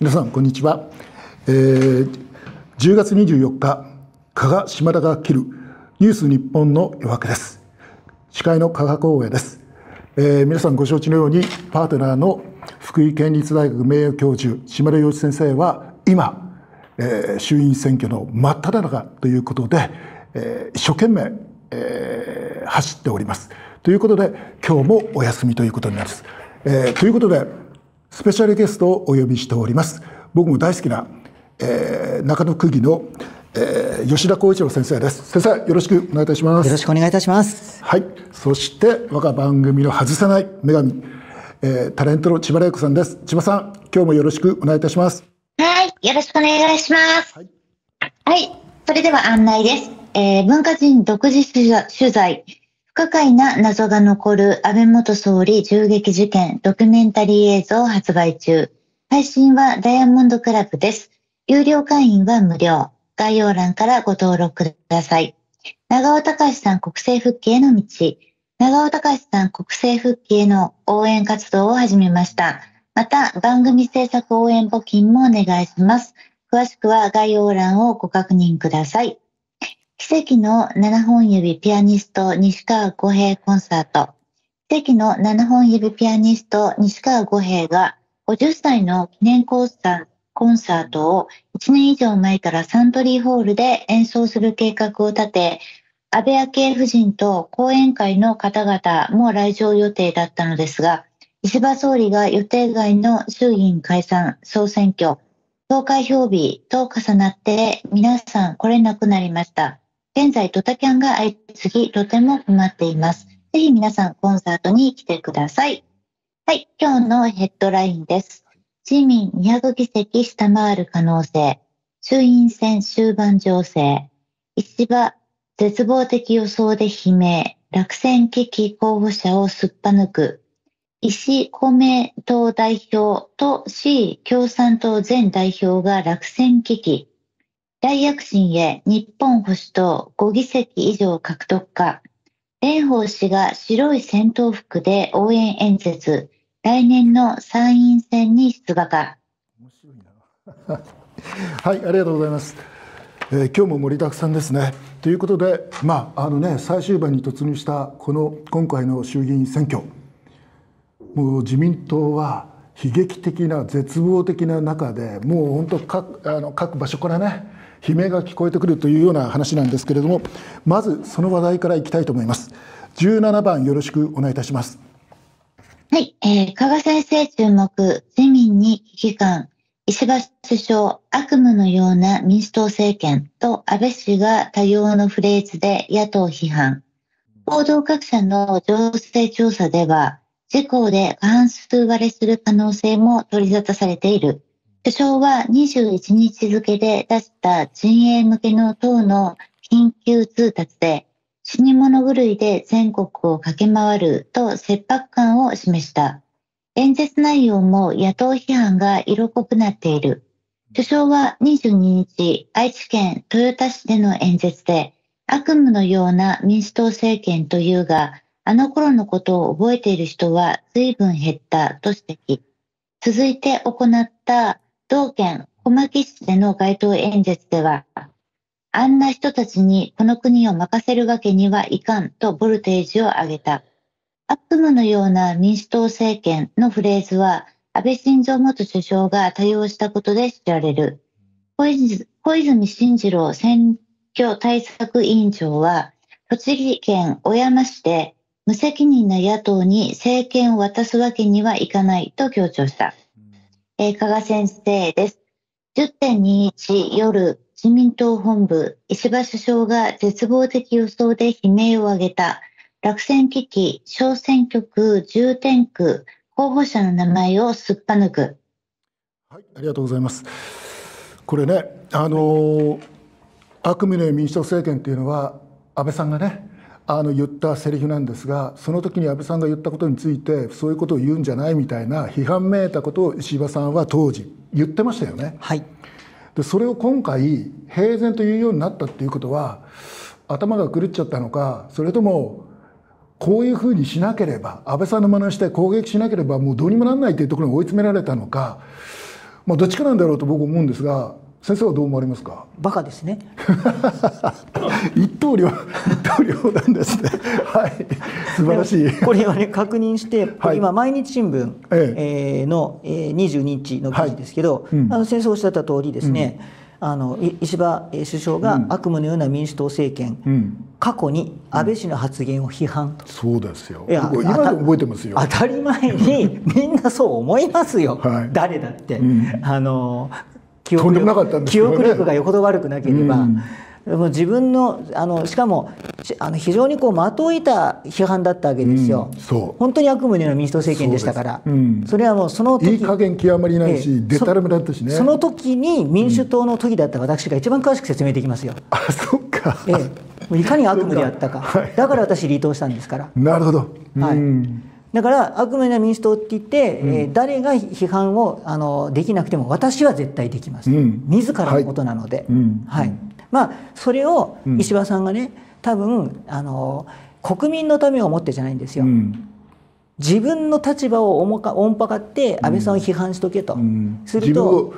皆さんこんにちは。10月24日加賀島田が切るニュース日本の夜明けです。司会の加賀光栄です。皆さんご承知のようにパートナーの福井県立大学名誉教授島田洋一先生は今、衆院選挙の真っ只中ということで、一生懸命、走っておりますということで今日もお休みということになります。ということでスペシャルゲストをお呼びしております。僕も大好きな、中野区議の、吉田浩一郎先生です。先生よろしくお願いいたします。よろしくお願いいたします。はい、そして我が番組の外せない女神、タレントの千葉玲子さんです。千葉さん今日もよろしくお願いいたします。はいよろしくお願いします。はい、はい、それでは案内です。文化人独自取材不可解な謎が残る安倍元総理銃撃事件ドキュメンタリー映像を発売中。配信はダイヤモンドクラブです。有料会員は無料。概要欄からご登録ください。長尾隆さん国政復帰への道。長尾隆さん国政復帰への応援活動を始めました。また番組制作応援募金もお願いします。詳しくは概要欄をご確認ください。奇跡の7本指ピアニスト西川悟平コンサート。奇跡の7本指ピアニスト西川悟平が50歳の記念コンサートを1年以上前からサントリーホールで演奏する計画を立て、安倍昭恵夫人と後援会の方々も来場予定だったのですが、石破総理が予定外の衆議院解散総選挙、投開票日と重なって皆さん来れなくなりました。現在ドタキャンが相次ぎとても困っています。ぜひ皆さんコンサートに来てください。はい、今日のヘッドラインです。自民200議席下回る可能性、衆院選終盤情勢、石破絶望的予想で悲鳴、落選危機候補者をすっぱ抜く、石公明党代表とC共産党前代表が落選危機、大躍進へ日本保守党5議席以上獲得か、蓮舫氏が白い戦闘服で応援演説、来年の参院選に出馬か。面白いなはいありがとうございます。今日も盛りだくさんですね。ということで最終盤に突入したこの今回の衆議院選挙、もう自民党は悲劇的な絶望的な中でもう本当各場所からね悲鳴が聞こえてくるというような話なんですけれども、まずその話題からいきたいと思います。17番よろしくお願いいたします。はい、加賀先生注目、自民に危機感、石破首相悪夢のような民主党政権と安倍氏が多様のフレーズで野党批判。報道各社の情勢調査では自公で過半数割れする可能性も取り沙汰されている。首相は21日付で出した陣営向けの党の緊急通達で、死に物狂いで全国を駆け回ると切迫感を示した。演説内容も野党批判が色濃くなっている。首相は22日、愛知県豊田市での演説で、悪夢のような民主党政権というが、あの頃のことを覚えている人は随分減ったと指摘。続いて行った同県小牧市での街頭演説では、あんな人たちにこの国を任せるわけにはいかんとボルテージを上げた。悪夢のような民主党政権のフレーズは安倍晋三元首相が多用したことで知られる。小泉進次郎選挙対策委員長は栃木県小山市で無責任な野党に政権を渡すわけにはいかないと強調した。加賀先生です。10.21 夜、自民党本部、石破首相が絶望的予想で悲鳴を上げた。落選危機、小選挙区、重点区、候補者の名前をすっぱ抜く。はい、ありがとうございます。これね、悪夢の民主党政権というのは安倍さんがね、言ったセリフなんですが、その時に安倍さんが言ったことについてそういうことを言うんじゃないみたいな批判めいたことを石破さんは当時言ってましたよね。はい、でそれを今回平然と言うようになったっていうことは頭が狂っちゃったのか、それともこういうふうにしなければ安倍さんの真似して攻撃しなければもうどうにもなんないというところに追い詰められたのか、まあどっちかなんだろうと僕思うんですが、先生はどう思われますか？バカですね。一刀両なんですね。はい、素晴らしい。これはね、確認して、はい、今毎日新聞、の22日の記事ですけど、はい、うん、先生おっしゃった通りですね、うん、石破首相が悪夢のような民主党政権、うん、過去に安倍氏の発言を批判と、うん、そうですよ。いや、今でも覚えてますよ。当たり前にみんなそう思いますよ。はい、誰だって、うん、記憶力がよほど悪くなければ、うん、もう自分のしかも非常にこう的を射た批判だったわけですよ、うん、そう本当に悪夢のような民主党政権でしたから、うん、それはもうその時いい加減極まりないし、でたらめだったしね、その時に民主党の時だった私が一番詳しく説明できますよ。うん、あ、そっか、いかに悪夢であったか、はい、だから私離党したんですから。なるほど、はい、うん、だから悪夢の民主党って言って、うん、誰が批判をできなくても私は絶対できます、うん、自らのことなので、まあそれを石破さんがね、多分国民のためを思ってじゃないんですよ、うん、自分の立場をおんぱかって安倍さんを批判しとけと、うん、すると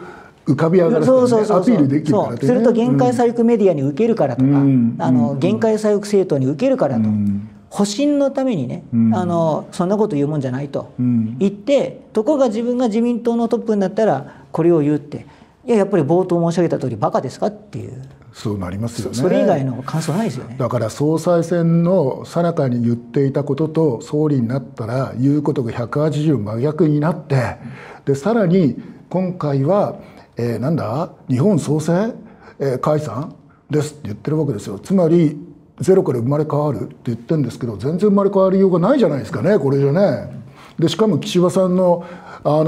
浮かび上がるアピールできるから、ね、そうすると限界左翼メディアに受けるからとか、うん、限界左翼政党に受けるからと。うん、保身のためにね、うん、そんなこと言うもんじゃないと言って、うん、ところが自分が自民党のトップになったらこれを言うって、いや、やっぱり冒頭申し上げた通りバカですかっていう、そうなりますよね。それ以外の感想ないですよね。だから総裁選の最中に言っていたことと総理になったら言うことが180真逆になって、でさらに今回は、なんだ日本創生、解散ですって言ってるわけですよ。つまりゼロから生まれ変わるって言ってるんですけど、全然生まれ変わりようがないじゃないですかね、これじゃね。でしかも岸田さんの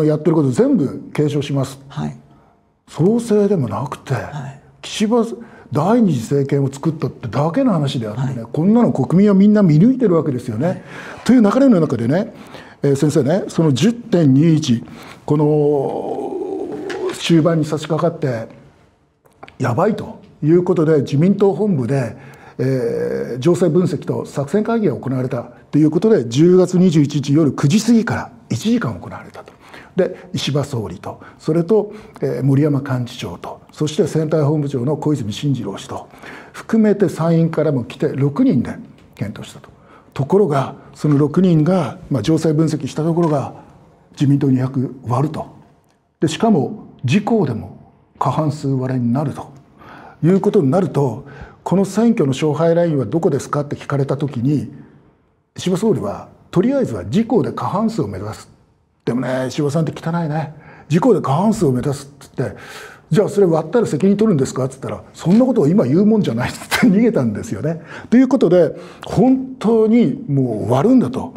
やってること全部継承します、はい、創生でもなくて、はい、岸田第二次政権を作ったってだけの話であってね、はい、こんなの国民はみんな見抜いてるわけですよね。はい、という流れの中でね、先生ね、その 10.21 この終盤に差し掛かってやばいということで、自民党本部で情勢分析と作戦会議が行われたということで、10月21日夜9時過ぎから1時間行われたと。で石破総理と、それと、森山幹事長と、そして選対本部長の小泉進次郎氏と含めて参院からも来て6人で検討したと。ところがその6人が、まあ、情勢分析したところが自民党200割ると。でしかも自公でも過半数割れになるということになると、この選挙の勝敗ラインはどこですかって聞かれたときに、石破総理はとりあえずは自公で過半数を目指す。でもね、石破さんって汚いね、自公で過半数を目指すって言って、じゃあそれ割ったら責任取るんですかって言ったら、そんなことを今言うもんじゃないって逃げたんですよね。ということで本当にもう割るんだと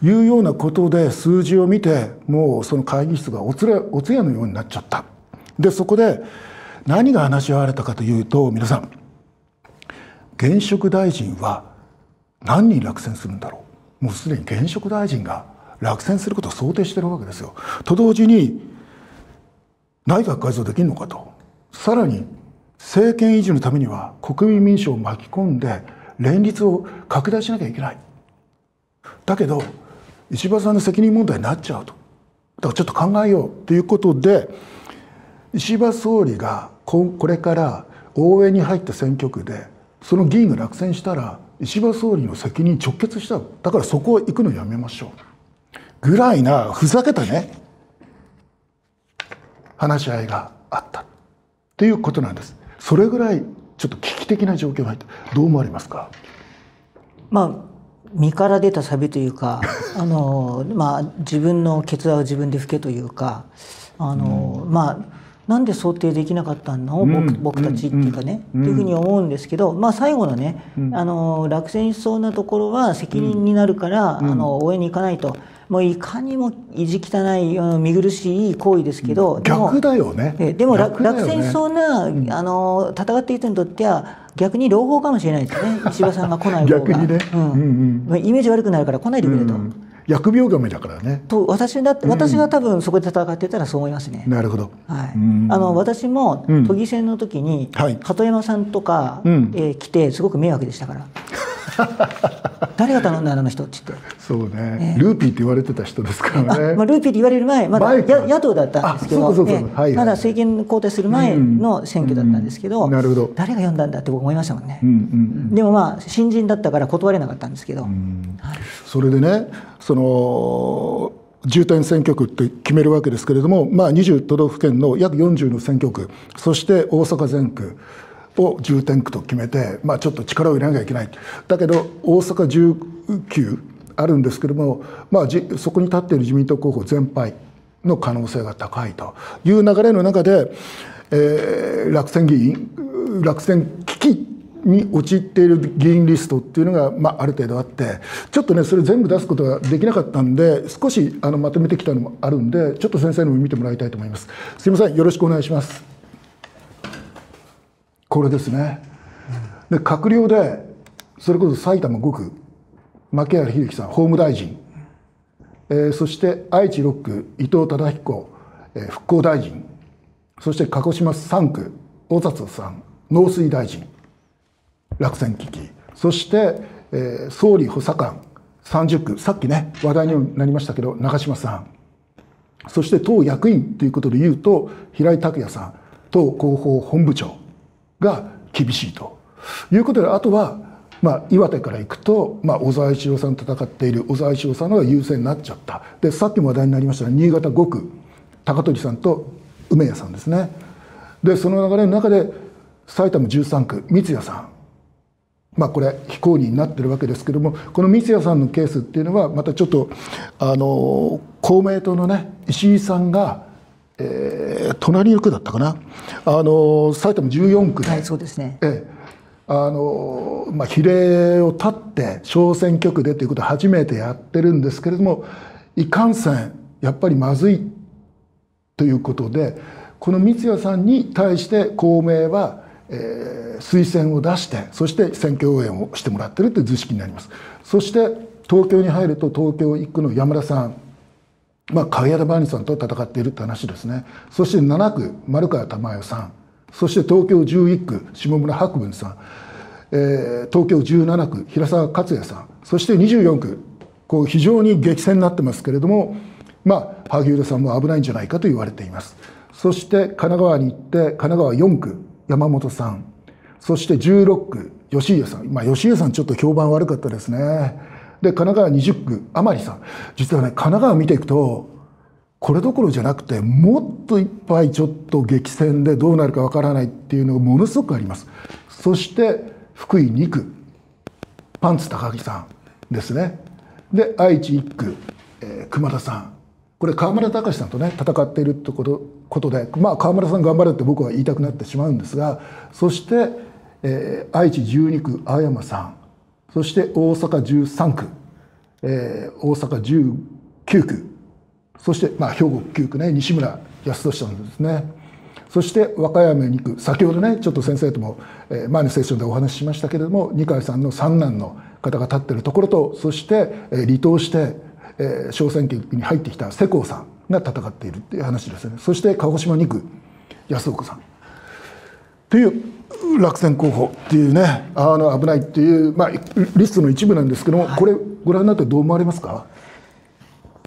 いうようなことで、数字を見てもうその会議室がお通夜のようになっちゃった。でそこで何が話し合われたかというと、皆さん現職大臣は何人落選するんだろう。もうすでに現職大臣が落選することを想定しているわけですよ。と同時に内閣改造できるのかと、さらに政権維持のためには国民民主を巻き込んで連立を拡大しなきゃいけない。だけど石破さんの責任問題になっちゃうと、だからちょっと考えようということで、石破総理がこれから応援に入った選挙区でその議員が落選したら石破総理の責任直結した、だからそこは行くのやめましょうぐらいなふざけたね話し合いがあったということなんです。それぐらいちょっと危機的な状況が入った。どう思われますか？まあ身から出たサビというかまあ、自分の決断を自分で吹けというか、まあなんで想定できなかったのを僕たちっていうかね、っていうふうに思うんですけど、まあ最後のね、落選しそうなところは責任になるから応援に行かないと、もういかにも意地汚い見苦しい行為ですけど、逆だよね。でも落選しそうな戦っている人にとっては逆に朗報かもしれないですね、石破さんが来ない方がイメージ悪くなるから来ないでくれと。疫病神だからね。と私が多分そこで戦ってたらそう思いますね。なるほど。はい。私も都議選の時に鳩山さんとか来てすごく迷惑でしたから。誰が頼んだあの人って言って。そうね。ルーピーって言われてた人ですからね。まあルーピーって言われる前、まだ野党だったんですけど、まだ政権交代する前の選挙だったんですけど、誰が読んだんだって僕思いましたもんね。でもまあ新人だったから断れなかったんですけど。それでね、その重点選挙区って決めるわけですけれども、まあ20都道府県の約40の選挙区、そして大阪全区を重点区と決めて、まあ、ちょっと力を入れなきゃいけない。だけど大阪19あるんですけれども、まあ、そこに立っている自民党候補全敗の可能性が高いという流れの中で、落選危機に陥っている議員リストっていうのが、まあ、ある程度あって、ちょっとねそれ全部出すことができなかったんで、少しまとめてきたのもあるんで、ちょっと先生にも見てもらいたいと思います。すみません、よろしくお願いします。これですね。で、閣僚でそれこそ埼玉5区牧原秀樹さん法務大臣、そして愛知6区伊藤忠彦、復興大臣、そして鹿児島3区大里さん農水大臣落選危機、そして、総理補佐官30区さっきね話題になりましたけど長島さん、そして党役員ということでいうと平井卓也さん党広報本部長が厳しいということで、あとは、まあ、岩手から行くと、まあ、小沢一郎さんと戦っている小沢一郎さんの方が優勢になっちゃった。でさっきも話題になりましたが新潟5区高取さんと梅谷さんですね。でその流れの中で埼玉13区三谷さん、まあ、これ非公認になってるわけですけども、この三谷さんのケースっていうのはまたちょっと公明党のね石井さんが隣の区だったかな、埼玉14区で比例を立って小選挙区でということを初めてやってるんですけれども、いかんせんやっぱりまずいということで、この三谷さんに対して公明は、推薦を出して、そして選挙応援をしてもらってるという図式になります。そして東京に入ると東京1区の山田さん、まあ、影山兄さんと戦っているって話ですね。そして7区丸川珠代さん、そして東京11区下村博文さん、東京17区平沢克也さん、そして24区こう非常に激戦になってますけれども、まあ、萩生田さんも危ないんじゃないかと言われています。そして神奈川に行って神奈川4区山本さん、そして16区吉家さん、まあ、吉家さんちょっと評判悪かったですね。で神奈川20区甘利さん、実はね神奈川見ていくとこれどころじゃなくてもっといっぱいちょっと激戦でどうなるかわからないっていうのがものすごくあります。そして福井2区パンツ高木さんですね。で愛知1区、熊田さん、これ河村隆さんとね戦っているってことで、まあ河村さん頑張れって僕は言いたくなってしまうんですが、そして、愛知12区青山さん、そして大阪13区、大阪19区、そして、まあ、兵庫9区ね西村康稔さんですね。そして和歌山2区、先ほどねちょっと先生とも、前のセッションでお話ししましたけれども二階さんの三男の方が立っているところと、そして、離党して、小選挙区に入ってきた世耕さんが戦っているという話ですね。そして鹿児島2区安岡さんという落選候補っていうね、危ないっていう、まあ、リストの一部なんですけども、はい、これご覧になってどう思われますか？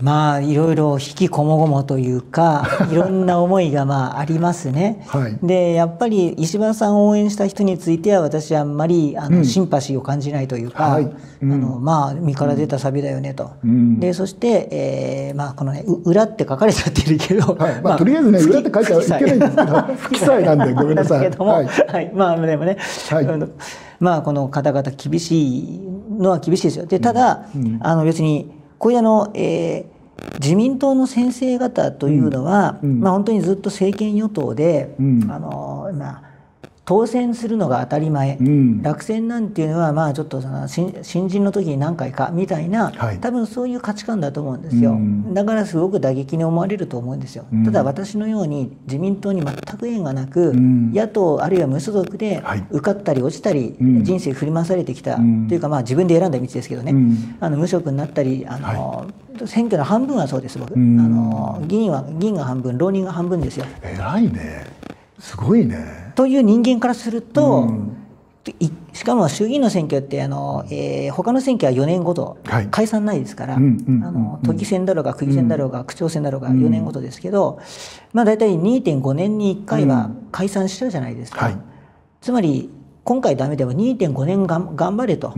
まあいろいろ引きこもごもというかいろんな思いがまあありますね、はい、でやっぱり石破さんを応援した人については私はあんまりシンパシーを感じないというか、まあ身から出たサビだよねと、でそして、まあ、このね裏って書かれちゃってるけど、はい、まあ、とりあえずね裏って書いちゃいけないんですけど不記載なんでごめんなさい。まあでもね、はい、まあこの方々厳しいのは厳しいですよ。でただ、別にこういう自民党の先生方というのは、まあ、本当にずっと政権与党で、まあ、当選するのが当たり前、落選なんていうのは、まあ、ちょっとその新人の時に何回かみたいな、はい、多分そういう価値観だと思うんですよ、だからすごく打撃に思われると思うんですよ、ただ私のように自民党に全く縁がなく、野党あるいは無所属で受かったり落ちたり、人生振り回されてきた、というか、まあ、自分で選んだ道ですけどね、無職になったりはい選挙の半分はそうです。僕議員が半分、浪人が半分ですよ。偉いね。すごいね。という人間からすると、しかも衆議院の選挙って他の選挙は4年ごと、解散ないですから都議選だろうが区議選だろうが区長選だろうが4年ごとですけど、まあ大体 2.5 年に1回は解散しちゃうじゃないですか。つまり今回ダメでも 2.5 年頑張れと、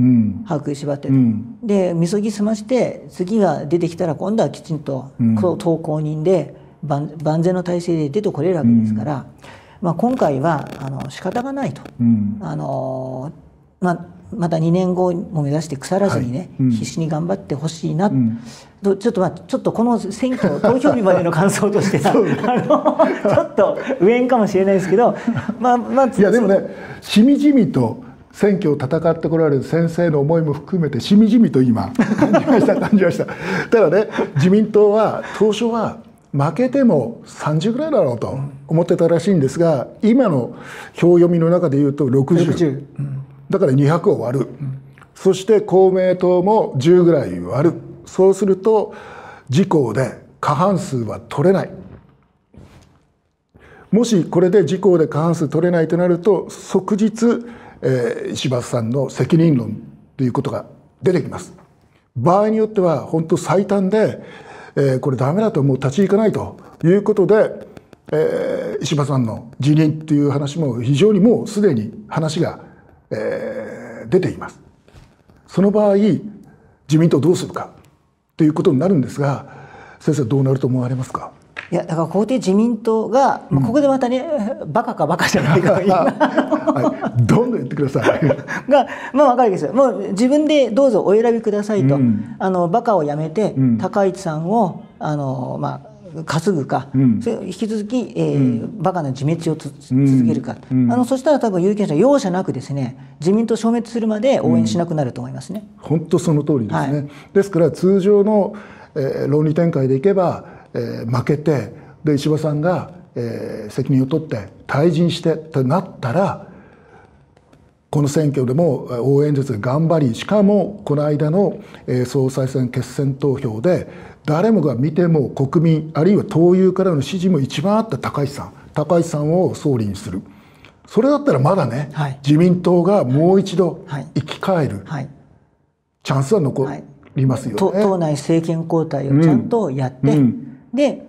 歯食いしばってと、でみそぎ済まして次が出てきたら今度はきちんと党公認で万全の体制で出てこれるわけですから。まあ今回は仕方がないと、また2年後も目指して腐らずにね、必死に頑張ってほしいな、とちょっとこの選挙投票日までの感想としてはちょっと上んかもしれないですけど、いやでもね、しみじみと選挙を戦ってこられる先生の思いも含めてしみじみと今感じました。ただね、自民党は当初は負けても30ぐらいだろうと思ってたらしいんですが、今の票読みの中でいうと60、だから200を割る、そして公明党も10ぐらい割る、そうすると自公で過半数は取れない。もしこれで自公で過半数取れないとなると、即日、石破さんの責任論ということが出てきます。場合によっては本当最短でこれダメだともう立ち行かないということで、石破さんの辞任という話も非常にもうすでに話が、出ています。その場合自民党どうするかということになるんですが、先生どうなると思われますか？いやだからここで自民党が、ここでまたね、バカかバカじゃないかどんどん言ってくださいが、まあ分かるんですよ。もう自分でどうぞお選びくださいと、バカをやめて、高市さんを担ぐか、それ引き続き、バカな自滅を続けるか、そしたら多分有権者容赦なくですね、自民党消滅するまで応援しなくなると思いますね。本当その通りですね。ですから通常の論理展開でいけば、負けてで石破さんが、責任を取って退陣してとなったら、この選挙でも応援演説で頑張り、しかもこの間の、総裁選決選投票で誰もが見ても国民あるいは党友からの支持も一番あった高市さんを総理にする。それだったらまだね、自民党がもう一度生き返るチャンスは残りますよね。党内政権交代をちゃんとやって、で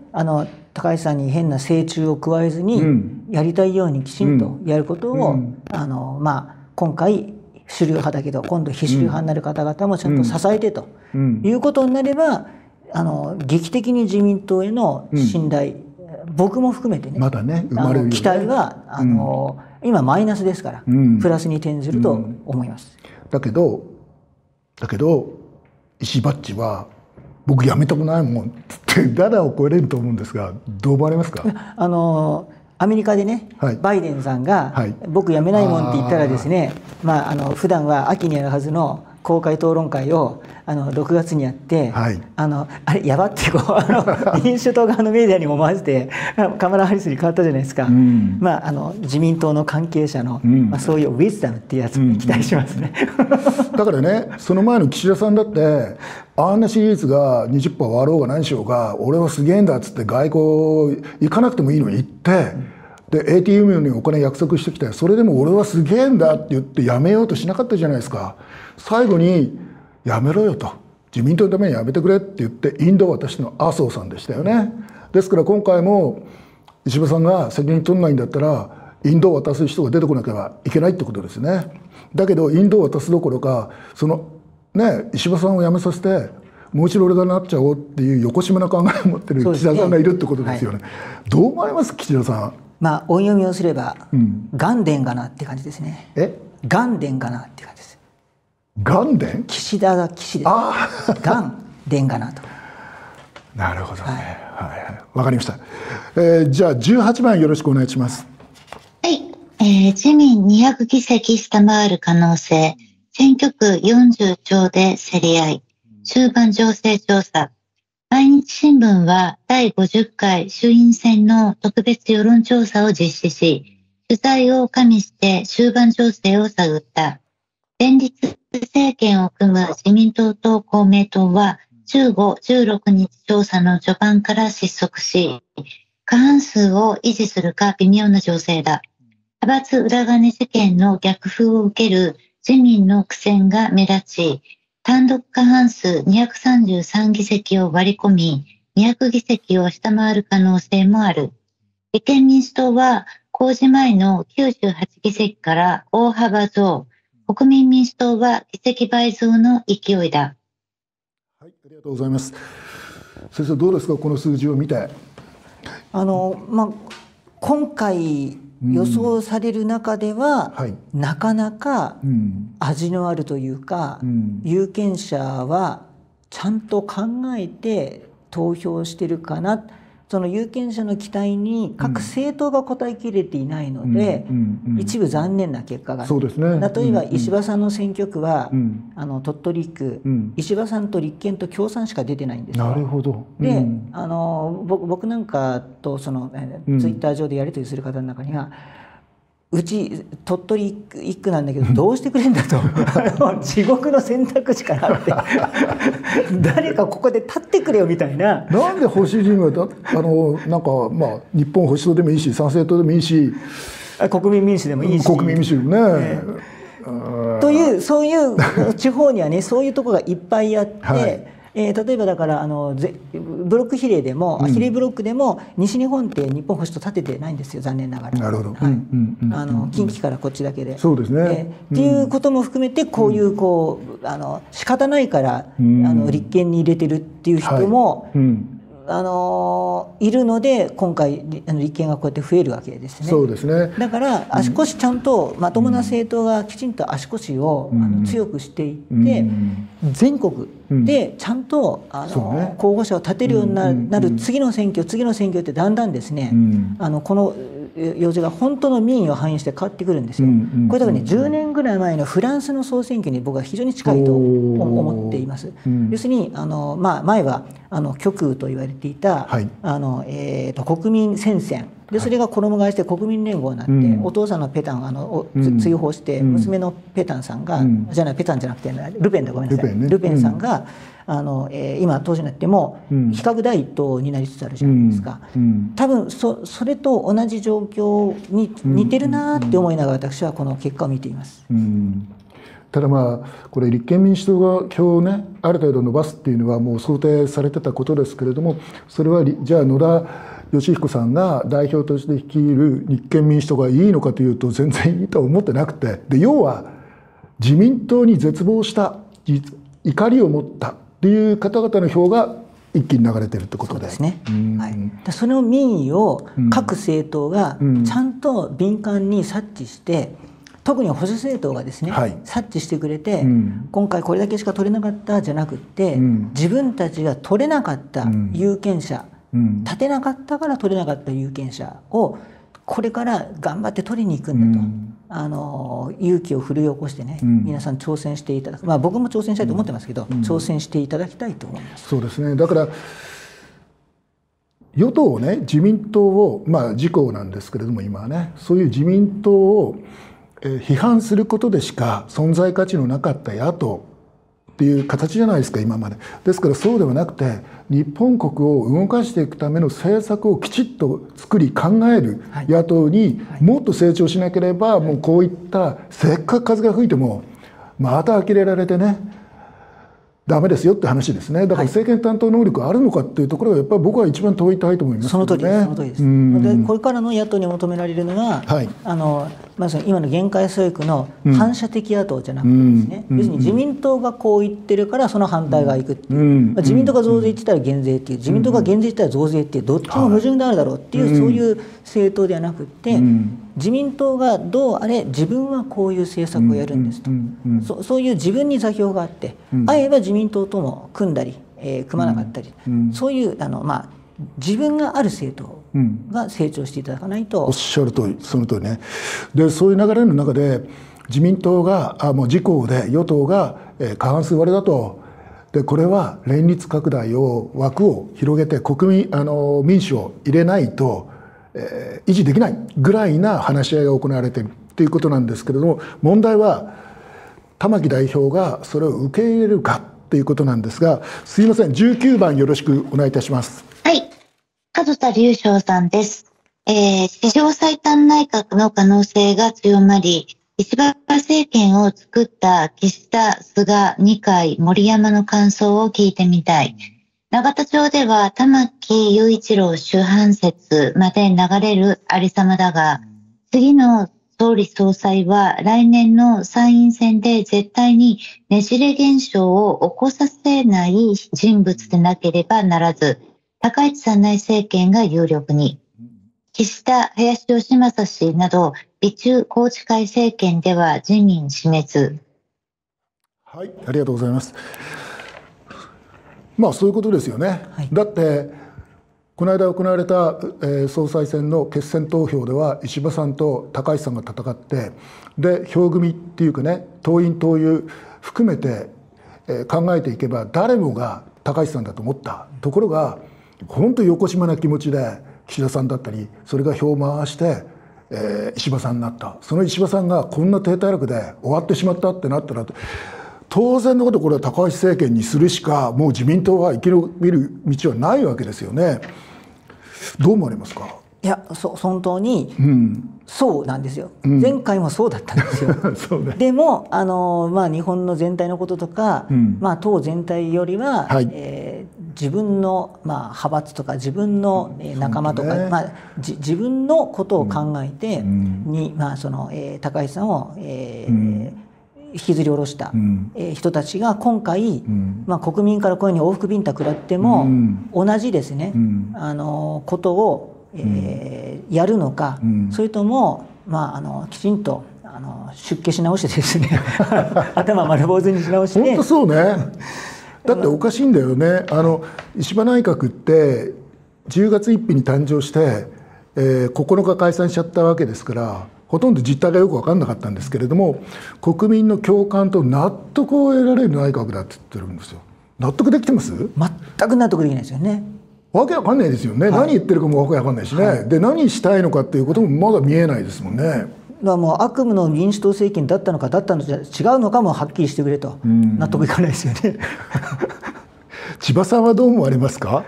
高市さんに変な成虫を加えずに、やりたいようにきちんとやることを、今回主流派だけど今度非主流派になる方々もちゃんと支えてと、いうことになれば、劇的に自民党への信頼、僕も含めてね、まだね、生まれるよね、期待は今マイナスですから、プラスに転ずると思います。だけど石破っちは僕やめたくないもんってダダを超えれると思うんですが、どう思われますか？アメリカでね、バイデンさんが、僕やめないもんって言ったらですね、普段は秋にやるはずの公開討論会を6月にやって、あれやばって民主党側のメディアにも思わせてカマラ・ハリスに変わったじゃないですか。自民党の関係者の、そういうウィズダムっていうやつに期待しますね。だからね、その前の岸田さんだってあんな支持率が 20% 割ろうが何しようが俺はすげえんだっつって、外交行かなくてもいいのに行って。で ATM にお金約束してきて、それでも俺はすげえんだって言ってやめようとしなかったじゃないですか。最後にやめろよと、自民党のためにやめてくれって言ってインドを渡したのは麻生さんでしたよね。ですから今回も石破さんが責任取らないんだったらインドを渡す人が出てこなければいけないってことですね。だけどインドを渡すどころか、そのね、石破さんを辞めさせてもう一度俺がなっちゃおうっていう横島な考えを持ってる岸田さんがいるってことですよね。どう思われます岸田さん？まあ音読みをすれば元伝かなって感じですね。元伝かなって感じです。元伝？岸田が岸です。元伝かなと。なるほどね。はい、わかりました。じゃあ18番よろしくお願いします。はい、自民200議席下回る可能性、選挙区40町で競り合い、終盤情勢調査。毎日新聞は第50回衆院選の特別世論調査を実施し、取材を加味して終盤情勢を探った。連立政権を組む自民党と公明党は15、16日調査の序盤から失速し、過半数を維持するか微妙な情勢だ。派閥裏金事件の逆風を受ける自民の苦戦が目立ち、単独過半数233議席を割り込み、200議席を下回る可能性もある。立憲民主党は公示前の98議席から大幅増、国民民主党は議席倍増の勢いだ。はい、ありがとうございます。先生、どうですか、この数字を見て。今回予想される中では、はい、なかなか味のあるというか、有権者はちゃんと考えて投票してるかな。その有権者の期待に各政党が応えきれていないので、一部残念な結果が、例えば石破さんの選挙区は、鳥取区、石破さんと立憲と共産しか出てないんですよ。なるほど。で、僕なんかとそのツイッター上でやり取りする方の中には、うち鳥取一区なんだけどどうしてくれんだと地獄の選択肢かなって誰かここで立ってくれよみたいな。なんで保守陣営だ、なんかまあ日本保守党でもいいし参政党でもいいし国民民主でもいいし、国民民主ね、という、そういう地方にはね、そういうとこがいっぱいあって。はい、例えばだからブロック比例でも、比例ブロックでも西日本って日本保守党立ててないんですよ、残念ながら。なるほど。近畿からこっちだけで。そうですね。っていうことも含めて、こういう仕方ないから立憲に入れてるっていう人もいるので、今回立憲がこうやって増えるわけですね。そうですね。だから足腰ちゃんとまともな政党がきちんと足腰を強くしていって、全国でちゃんと候補者を立てるようになる、次の選挙、次の選挙ってだんだんですね、この要請が本当の民意を反映して変わってくるんですよ。これだからね、10年ぐらい前のフランスの総選挙に僕は非常に近いと思っています。要するに前は極右と言われていた国民戦線で、それが衣替えして国民連合になって、お父さんのペタンを追放して、娘のペタンさんが、じゃないペタンじゃなくてルペンだ、ごめんなさい、ルペンさんが今当時になっても比較第一党になりつつあるじゃないですか。多分それと同じ状況に似てるなって思いながら、私はこの結果を見ています。ただこれ立憲民主党が票をね、ある程度伸ばすっていうのはもう想定されてたことですけれども、それはじゃあ野田佳彦さんが代表として率いる立憲民主党がいいのかというと、全然いいとは思ってなくて、で要は自民党に絶望した、怒りを持ったっていう方々の票が一気に流れてるってことで、それを民意を各政党がちゃんと敏感に察知して。特に保守政党がですね、察知してくれて、今回これだけしか取れなかったじゃなくって、自分たちが取れなかった有権者、立てなかったから取れなかった有権者をこれから頑張って取りに行くんだと、勇気を振り起こしてね、皆さん挑戦していただく、僕も挑戦したいと思ってますけど、挑戦していただきたいと思います。そうですね。だから与党をね、自民党を自公なんですけれども、今はね、そういう自民党を批判することでしか存在価値のなかった野党っていう形じゃないですか、今まで。ですからそうではなくて、日本国を動かしていくための政策をきちっと作り考える野党にもっと成長しなければ、もうこういったせっかく風が吹いてもまた呆れられてね、ダメですよって話ですね。だから政権担当能力あるのかっていうところがやっぱり僕は一番問いたいと思います、ね。その通りです。その通りです。で、これからの野党に求められるのが、まず今の限界教育の反射的野党じゃなくてですね、要するに自民党がこう言ってるからその反対がいくっていう、自民党が増税って言ったら減税っていう、自民党が減税って言ったら増税っていう、どっちも矛盾があるだろうっていう、そういう政党ではなくって。自民党がどうあれ、自分はこういう政策をやるんですと、そういう自分に座標があって、あえば自民党とも組んだり、組まなかったり、そういう自分がある政党が成長していただかないと。おっしゃる通り、その通りね。で、そういう流れの中で自民党がもう自公で与党が、過半数割れだと。でこれは連立拡大を枠を広げて国民民主を入れないと。維持できないぐらいな話し合いが行われているということなんですけれども、問題は玉木代表がそれを受け入れるかということなんですが、すいません、19番よろしくお願いいたします。はい、門田隆翔さんです。史上最短内閣の可能性が強まり、石破政権を作った岸田、菅、二階、森山の感想を聞いてみたい。永田町では玉木雄一郎主犯説まで流れるありさまだが、次の総理総裁は来年の参院選で絶対にねじれ現象を起こさせない人物でなければならず、高市早苗政権が有力に。岸田、林芳正氏など、美中宏池会政権では自民死滅。はい、ありがとうございます。まあそういうことですよね。はい、だってこの間行われた、総裁選の決選投票では石破さんと高市さんが戦って、で票組っていうかね、党員党友含めて、考えていけば誰もが高市さんだと思った。ところが本当横島な気持ちで。岸田さんだったり、それが票を回して、石破さんになった。その石破さんがこんな低体力で終わってしまったってなったら、当然のことこれは高市政権にするしかもう自民党は生き延びる道はないわけですよね。どう思われますか？いや、本当に、うん、そうなんですよ。うん、前回もそうだったんですよ。そうね、でもまあ、日本の全体のこととか、うん、まあ、党全体よりは、はい、自分の、まあ、派閥とか自分の仲間とか、ね、まあ、自分のことを考えて、うんにまあ、その高市さんを、うん引きずり下ろした人たちが今回、うん、まあ、国民からこういうふうに往復ビンタ食らっても、うん、同じですね、うん、ことをやるのか、うん、それとも、まあ、きちんと出家し直してですね頭丸坊主にし直して本当そうね。だっておかしいんだよね。石破内閣って10月1日に誕生して、9日解散しちゃったわけですから、ほとんど実態がよく分かんなかったんですけれども、国民の共感と納得を得られる内閣だって言ってるんですよ。納得できてます？全く納得できないですよね。わけわかんないですよね。はい、何言ってるかもわけわかんないしね。はい、で、何したいのかっていうこともまだ見えないですもんね。だからもう悪夢の民主党政権だったのかだったのじゃ違うのかもはっきりしてくれと、納得いかないですよね。千葉さんはどう思われますか？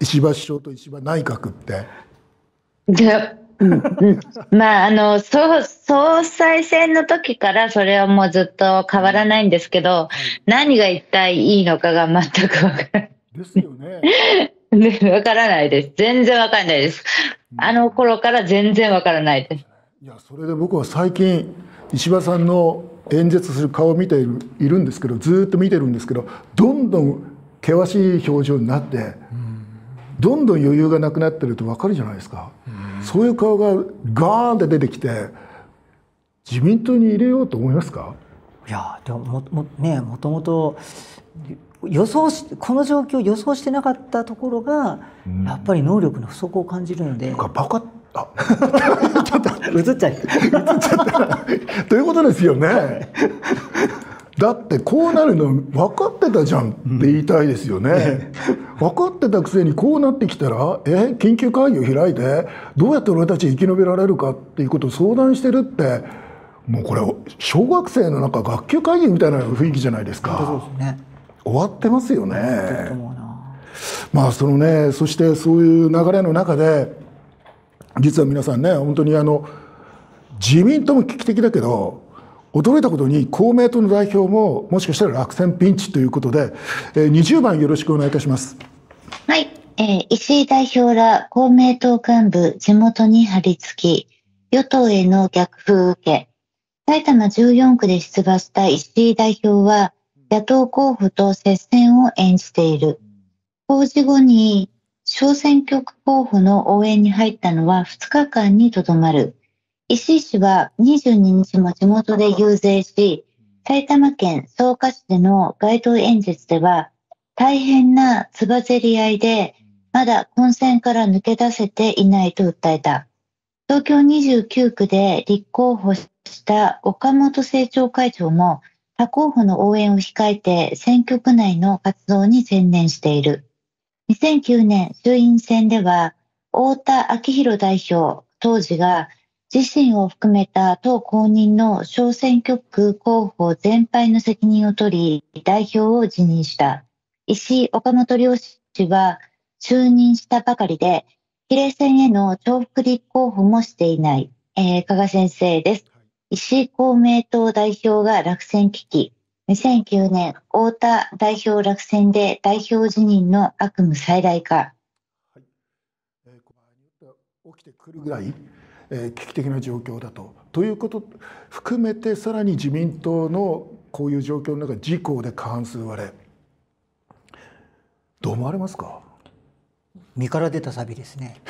石破首相と石破内閣って。いや、まあ総裁選の時からそれはもうずっと変わらないんですけど、はい、何が一体いいのかが全くわからない。ですよね。わからないです。全然わからないです。あの頃から全然わからないです。いや、それで僕は最近石破さんの演説する顔を見ているんですけど、ずっと見てるんですけど、どんどん険しい表情になって、どんどん余裕がなくなってるとわかるじゃないですか。そういう顔がガーンって出てきて、自民党に入れようと思いますか？いや、でももともとこの状況を予想してなかったところが、うん、やっぱり能力の不足を感じるので、なんかバカあ映っちゃったということですよね。だってこうなるの分かってたじゃんって言いたいですよね。分かってたくせにこうなってきたら緊急会議を開いてどうやって俺たち生き延びられるかっていうことを相談してるって、もうこれ小学生のなんか学級会議みたいな雰囲気じゃないですか。そうですね、終わってますよね。まあそしてそういう流れの中で、実は皆さんね、本当に自民党も危機的だけど、驚いたことに公明党の代表ももしかしたら落選ピンチということで、20番よろしくお願いいたします。はい、石井代表ら公明党幹部地元に張り付き、与党への逆風受け。埼玉14区で出馬した石井代表は野党候補と接戦を演じている。公示後に小選挙区候補の応援に入ったのは2日間にとどまる。石井氏は22日も地元で遊説し、埼玉県草加市での街頭演説では、大変なつばぜり合いで、まだ混戦から抜け出せていないと訴えた。東京29区で立候補した岡本政調会長も、他候補の応援を控えて選挙区内の活動に専念している。2009年衆院選では、太田昭宏代表当時が自身を含めた党公認の小選挙区候補全廃の責任を取り、代表を辞任した。石井岡本両氏は就任したばかりで、比例選への重複立候補もしていない、加賀先生です。石井公明党代表が落選危機。2009年、太田代表落選で代表辞任の悪夢最大化。起きてくるぐらい、危機的な状況だと。ということ含めて、さらに自民党のこういう状況の中、自公で過半数割れ。どう思われますか。身から出たサビですね。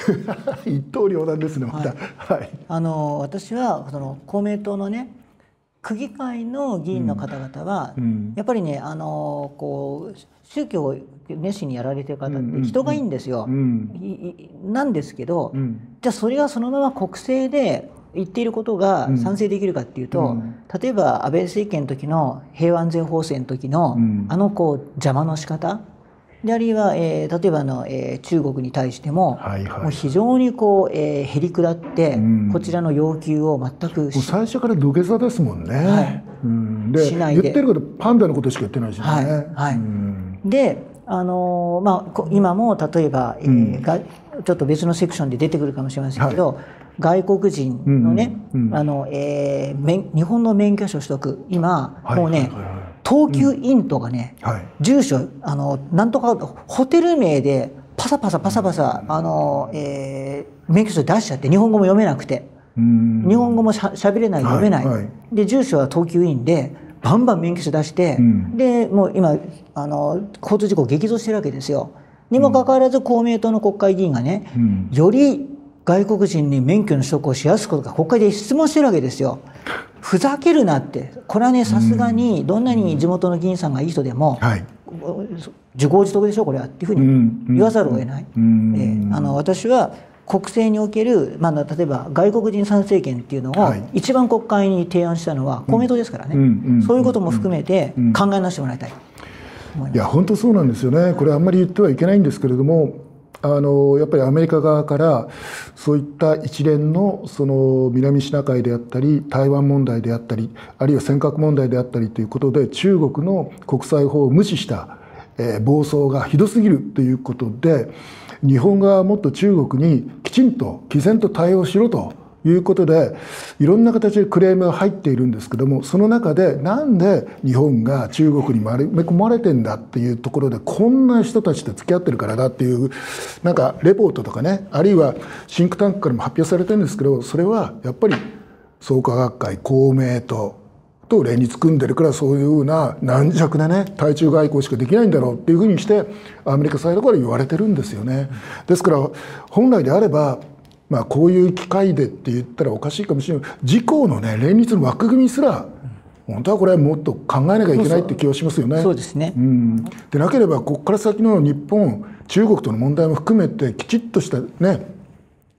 一刀両断ですね。また、はい。私はその公明党のね、区議会の議員の方々は、やっぱりね、こう宗教を熱心にやられてる方って人がいいんですよ。なんですけど、じゃあそれがそのまま国政で言っていることが賛成できるかっていうと、例えば安倍政権の時の平和安全法制の時の、こう邪魔の仕方で、あるいは、例えば中国に対しても、もう非常にこう、へりくだって、こちらの要求を全く最初から土下座ですもんね。はい、でしないで言ってること、パンダのことしか言ってないしね。はいはい、で、今も例えば、ちょっと別のセクションで出てくるかもしれませんけど、外国人のね、日本の免許証取得、今もうね、東急イントがね、住所なんとかホテル名でパサパサパサパサ免許証出しちゃって、日本語も読めなくて、日本語も喋れない、読めないで、住所は東急インでバンバン免許証出して、でもう今交通事故激増してるわけですよ。にもかかわらず公明党の国会議員がね、より外国人に免許の取得をしやすくとか国会で質問してるわけですよ。ふざけるなって。これはね、さすがにどんなに地元の議員さんがいい人でも、自業自得でしょこれはっていうふうに言わざるを得ない。私は国政における、例えば外国人参政権っていうのを一番国会に提案したのは公明党ですからね、そういうことも含めて考え直してもらいたい。いや本当そうなんですよね。これあんまり言ってはいけないんですけれども、やっぱりアメリカ側からそういった一連のその南シナ海であったり、台湾問題であったり、あるいは尖閣問題であったりということで、中国の国際法を無視した暴走がひどすぎるということで、日本側はもっと中国にきちんと毅然と対応しろということで、いろんな形でクレームが入っているんですけども、その中でなんで日本が中国に丸め込まれてんだっていうところで、こんな人たちと付き合ってるからだっていう、なんかレポートとかね、あるいはシンクタンクからも発表されてるんですけど、それはやっぱり創価学会、公明党と連立組んでるから、そういうような軟弱なね、対中外交しかできないんだろうっていうふうにしてアメリカサイドから言われてるんですよね。ですから本来であれば、こういう機会でって言ったらおかしいかもしれない、自公のね、連立の枠組みすら本当はこれはもっと考えなきゃいけないって気がしますよね。そうですね。でなければ、ここから先の日本、中国との問題も含めてきちっとしたね、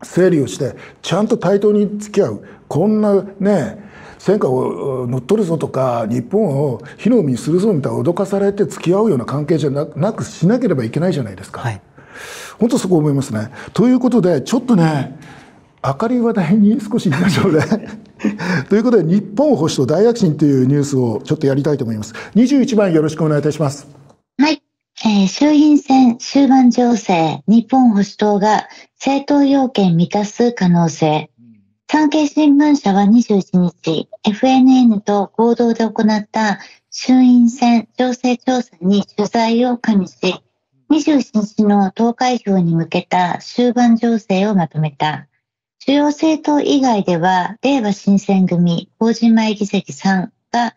整理をしてちゃんと対等に付き合う。こんなね、戦果を乗っ取るぞとか日本を火の海にするぞみたいな脅かされて付き合うような関係じゃなくしなければいけないじゃないですか。はい、本当そこ思いますね。ということで、ちょっとね、明るい話題に少しいきましょうね。ということで、日本保守と大躍進というニュースをちょっとやりたいと思います。21番よろしくお願いいたします。はい、衆院選終盤情勢、日本保守党が政党要件満たす可能性。産経新聞社は21日、FNN と合同で行った衆院選情勢調査に取材を加味し、27日の投開票に向けた終盤情勢をまとめた。主要政党以外では、れいわ新選組、公示前議席3が、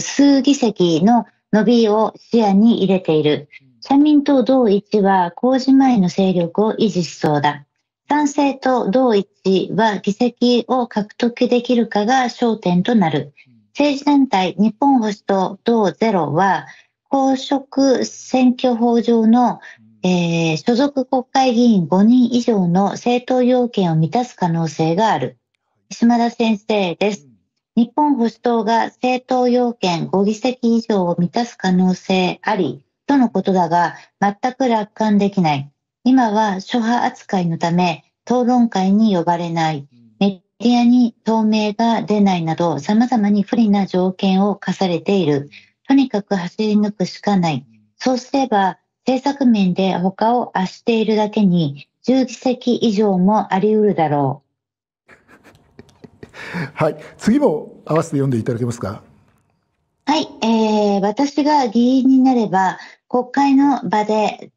数議席の伸びを視野に入れている。社民党同一は公示前の勢力を維持しそうだ。参政党同一は議席を獲得できるかが焦点となる。政治団体日本保守党同ゼロは、公職選挙法上の、所属国会議員5人以上の政党要件を満たす可能性がある。島田先生です。日本保守党が政党要件5議席以上を満たす可能性ありとのことだが、全く楽観できない。今は諸派扱いのため討論会に呼ばれない。メディアに透明が出ないなど、様々に不利な条件を課されている。とにかく走り抜くしかない。そうすれば、政策面で他を圧しているだけに10議席以上もあり得るだろう。はい、次も合わせて読んでいただけますか。はい、私が議員になれば国会の場で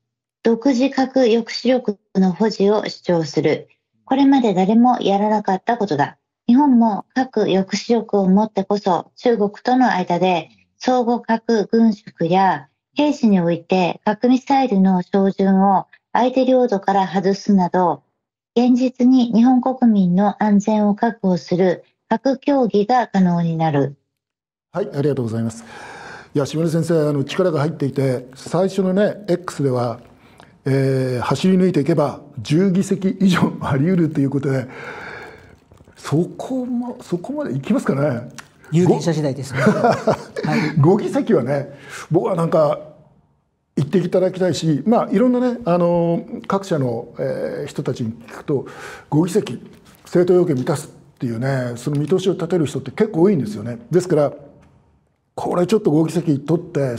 独自核抑止力の保持を主張する。これまで誰もやらなかったことだ。日本も核抑止力を持ってこそ中国との間で相互核軍縮や平時において核ミサイルの照準を相手領土から外すなど、現実に日本国民の安全を確保する核協議が可能になる。はい、ありがとうございます。いや、島根先生、力が入っていて、最初のね、X では、走り抜いていけば10議席以上あり得るということで、そこまでいきますかね。有権者次第ですね。5議席はね、僕はなんか言っていただきたいし、まあ、いろんなね、各社の、人たちに聞くと5議席政党要件満たすっていうね、その見通しを立てる人って結構多いんですよね。ですからこれちょっと5議席取って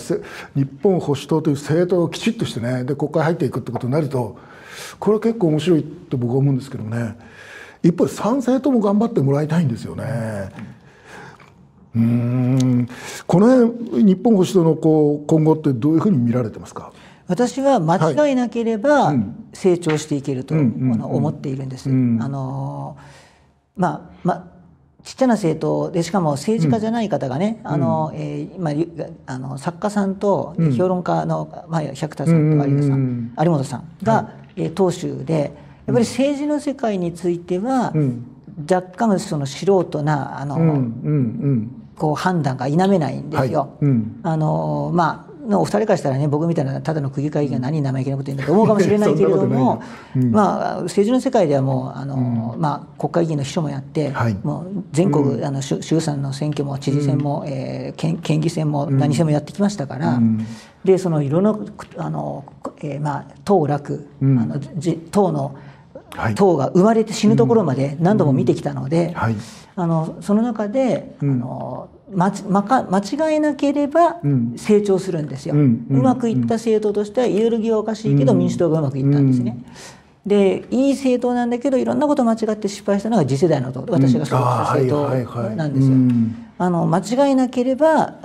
日本保守党という政党をきちっとしてね、で国会入っていくってことになると、これは結構面白いと僕は思うんですけどもね。一方で賛成とも頑張ってもらいたいんですよね。この辺、日本保守党の今後ってどういうふうに見られてますか。私は間違いなければ成長していけると思っているんです。ちっちゃな政党で、しかも政治家じゃない方がね、作家さんと評論家の、百田さんと有本さんが党首で、やっぱり政治の世界については若干その素人な判断が否めないんですよ。お二人からしたらね、僕みたいなただの区議会議員が何生意気なこと言うんだと思うかもしれないけれども、政治の世界ではもう国会議員の秘書もやって、もう全国衆参の選挙も知事選も県議選も何選もやってきましたから、でそのいろんな党落党の党が生まれて死ぬところまで何度も見てきたので、その中で間違えなければ成長するんですよ。うまくいった政党としては、いろいろ行はおかしいけど民主党がうまくいったんですね。でいい政党なんだけど、いろんなことを間違って失敗したのが次世代の党、私が所属した政党なんですよ。間違えなければ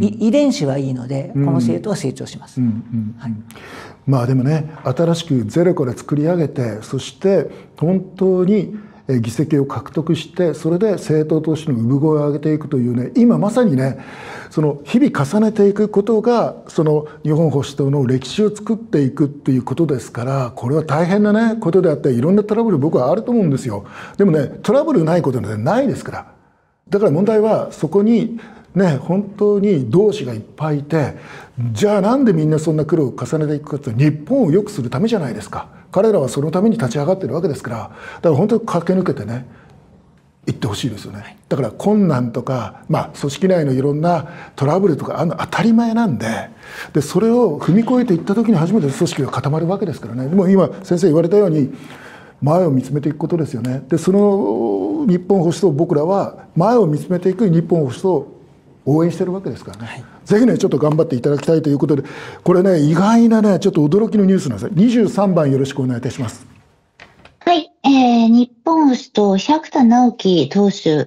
遺伝子はいいので、この政党は成長します。まあでもね、新しくゼロから作り上げて、そして本当に議席を獲得して、それで政党としての産声を上げていくというね、今まさにね、その日々重ねていくことがその日本保守党の歴史を作っていくっていうことですから、これは大変なねことであって、いろんなトラブル僕はあると思うんですよ。でもね、トラブルないことなんてないですから。だから問題はそこにね、本当に同志がいっぱいいて、じゃあなんでみんなそんな苦労を重ねていくかというと、日本を良くするためじゃないですか。彼らはそのために立ち上がってるわけですから、だから本当に駆け抜けてね、行ってほしいですよね。だから困難とか、組織内のいろんなトラブルとか、当たり前なんで、それを踏み越えていった時に初めて組織が固まるわけですからね。でも今先生言われたように、前を見つめていくことですよね。でその日本保守党、僕らは前を見つめていく日本保守党応援してるわけですからね、ぜひねちょっと頑張っていただきたいということで、これね意外なねちょっと驚きのニュースなんですよ。23番よろしくお願いいたします。はい、日本保守党百田尚樹党首、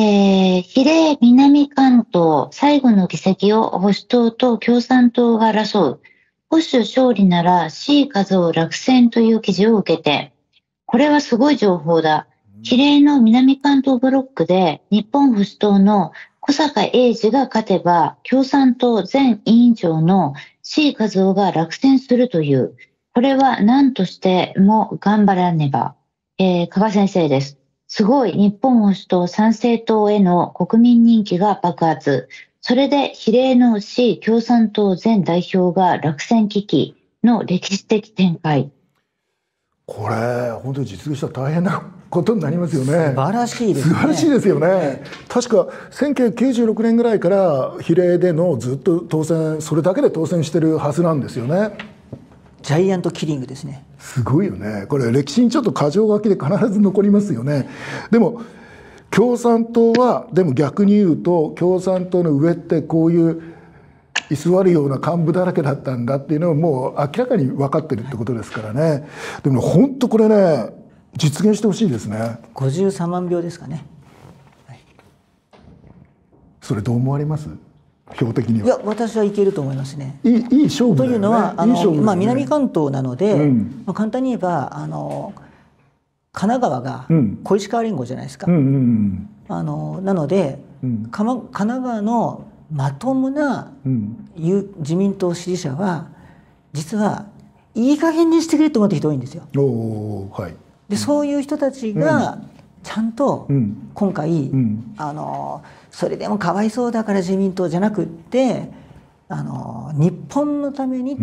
比例南関東最後の議席を保守党と共産党が争う。保守勝利なら C 数を落選という記事を受けて、これはすごい情報だ。比例の南関東ブロックで日本保守党の小坂英二が勝てば、共産党前委員長の志位和夫が落選するという、これは何としても頑張らねば。加賀先生です。すごい日本保守党参政党への国民人気が爆発。それで比例の志位共産党前代表が落選危機の歴史的展開。これ本当に実現したら大変なことになりますよね。素晴らしいですね。素晴らしいですよね。確か1996年ぐらいから比例でのずっと当選、それだけで当選してるはずなんですよね。ジャイアントキリングですね。すごいよね。これ歴史にちょっと箇条書きで必ず残りますよね。でも共産党は、でも逆に言うと共産党の上ってこういう居座るような幹部だらけだったんだっていうのはもう明らかに分かってるってことですからね。でも本当これね実現してほしいですね。53万票ですかね。はい、それどう思われます？票的には。いや、私はいけると思いますね。いい勝負だよね。というのはまあ南関東なので、うん、まあ簡単に言えば神奈川が小石川連合じゃないですか。なので、うん、神奈川のまともな自民党支持者は実はいい加減にしてくれと思って人多いんですよ。はい、でそういう人たちがちゃんと今回、うん、それでもかわいそうだから自民党じゃなくって日本のためにっ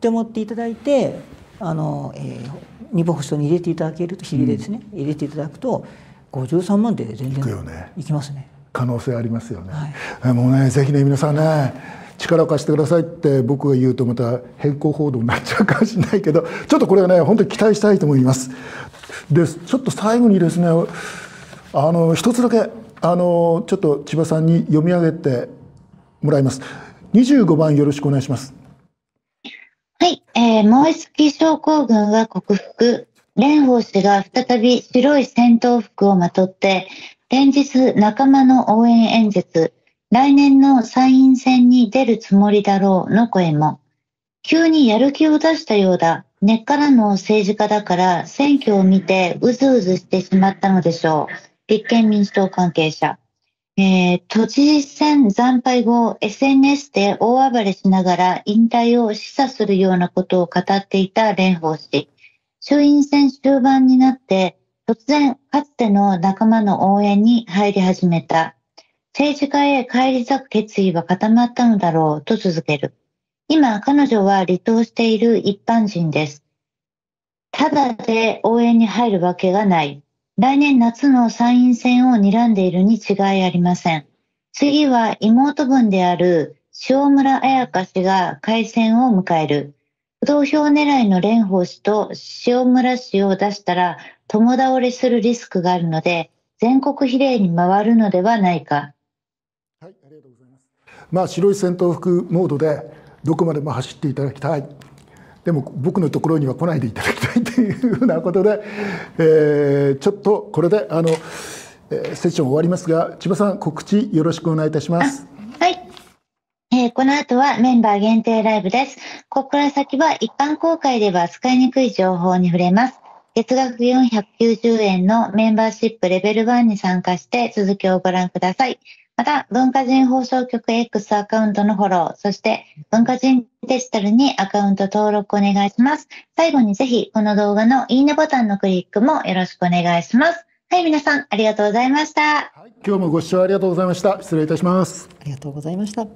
て思っていただいて、日本保守党に入れていただけると比例ですね、うん、入れていただくと53万で全然いきますね。可能性ありますよね。はい、もうねぜひね皆さんね力を貸してくださいって僕が言うとまた変更報道になっちゃうかもしれないけど、ちょっとこれはね本当に期待したいと思います。でちょっと最後にですね一つだけちょっと千葉さんに読み上げてもらいます。25番よろしくお願いします。はい、燃え尽き症候群が克服。蓮舫氏が再び白い戦闘服をまとって。連日仲間の応援演説、来年の参院選に出るつもりだろうの声も、急にやる気を出したようだ、根っからの政治家だから選挙を見てうずうずしてしまったのでしょう。立憲民主党関係者。都知事選惨敗後、SNS で大暴れしながら引退を示唆するようなことを語っていた蓮舫氏。衆院選終盤になって、突然、かつての仲間の応援に入り始めた。政治家へ返り咲く決意は固まったのだろうと続ける。今、彼女は離党している一般人です。ただで応援に入るわけがない。来年夏の参院選を睨んでいるに違いありません。次は妹分である塩村彩香氏が改選を迎える。投票狙いの蓮舫氏と塩村氏を出したら共倒れするリスクがあるので全国比例に回るのではないか。はい、ありがとうございます。まあ白い戦闘服モードでどこまでも走っていただきたい。でも僕のところには来ないでいただきたいというふうなことで、ちょっとこれでセッション終わりますが、千葉さん告知よろしくお願いいたします。はい。この後はメンバー限定ライブです。ここから先は一般公開では扱いにくい情報に触れます。月額490円のメンバーシップレベル1に参加して続きをご覧ください。また、文化人放送局 X アカウントのフォロー、そして文化人デジタルにアカウント登録お願いします。最後にぜひこの動画のいいねボタンのクリックもよろしくお願いします。はい、皆さんありがとうございました。はい、今日もご視聴ありがとうございました。失礼いたします。ありがとうございました。